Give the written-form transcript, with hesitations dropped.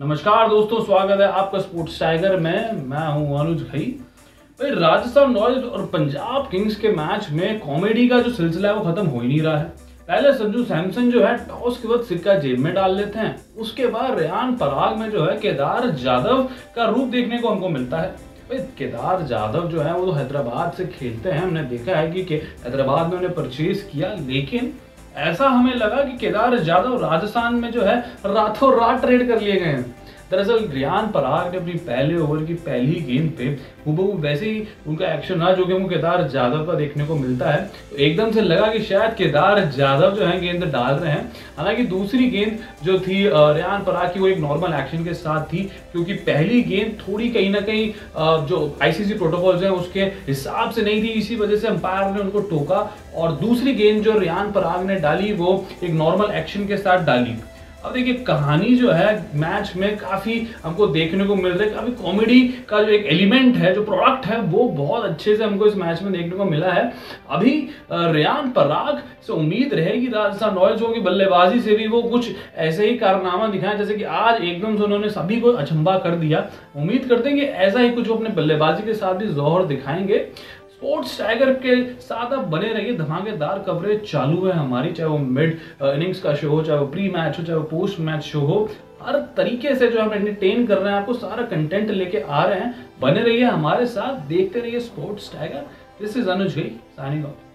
नमस्कार दोस्तों, स्वागत है आपका स्पोर्ट्स टाइगर में। मैं हूं अनुज भाई। भाई, राजस्थान रॉयल्स और पंजाब किंग्स के मैच में कॉमेडी का जो सिलसिला है वो खत्म हो ही नहीं रहा है। पहले संजू सैमसन जो है टॉस के वक्त सिक्का जेब में डाल लेते हैं, उसके बाद रियान पराग में जो है केदार जाधव का रूप देखने को हमको मिलता है। भाई, केदार जाधव जो है वो हैदराबाद से खेलते हैं, हमने देखा है कि हैदराबाद में उन्हें परचेज किया, लेकिन ऐसा हमें लगा कि केदार जाधव राजस्थान में जो है रातों रात ट्रेड कर लिए गए हैं। दरअसल रियान पराग ने अपनी पहले ओवर की पहली गेंद पे हुबहू वैसे ही उनका एक्शन रहा जो कि हमको केदार जाधव का देखने को मिलता है, तो एकदम से लगा कि शायद केदार जाधव जो है गेंद डाल रहे हैं। हालांकि दूसरी गेंद जो थी रियान पराग की वो एक नॉर्मल एक्शन के साथ थी, क्योंकि पहली गेंद थोड़ी कहीं ना कहीं जो ICC प्रोटोकॉल्स हैं उसके हिसाब से नहीं थी, इसी वजह से अंपायर ने उनको टोका और दूसरी गेंद जो रियान पराग ने डाली वो एक नॉर्मल एक्शन के साथ डाली। अब देखिए, कहानी जो है मैच में काफ़ी हमको देखने को मिल रहा है, काफ़ी कॉमेडी का जो एक एलिमेंट है, जो प्रोडक्ट है, वो बहुत अच्छे से हमको इस मैच में देखने को मिला है। अभी रियान पराग से उम्मीद रहेगी राजस्थान रॉयल्स को कि बल्लेबाजी से भी वो कुछ ऐसे ही कारनामा दिखाएं जैसे कि आज एकदम से उन्होंने सभी को अचंभा कर दिया। उम्मीद करते हैं कि ऐसा ही कुछ वो अपने बल्लेबाजी के साथ भी जोहर दिखाएंगे। स्पोर्ट्स टाइगर के साथ आप बने रहिए, धमाकेदार कवरेज चालू है हमारी, चाहे वो मिड इनिंग्स का शो हो, चाहे वो प्री मैच हो, चाहे वो पोस्ट मैच शो हो, हर तरीके से जो हम एंटरटेन कर रहे हैं, आपको सारा कंटेंट लेके आ रहे हैं। बने रहिए हमारे साथ, देखते रहिए Sports Tiger. This is Anuj signing of.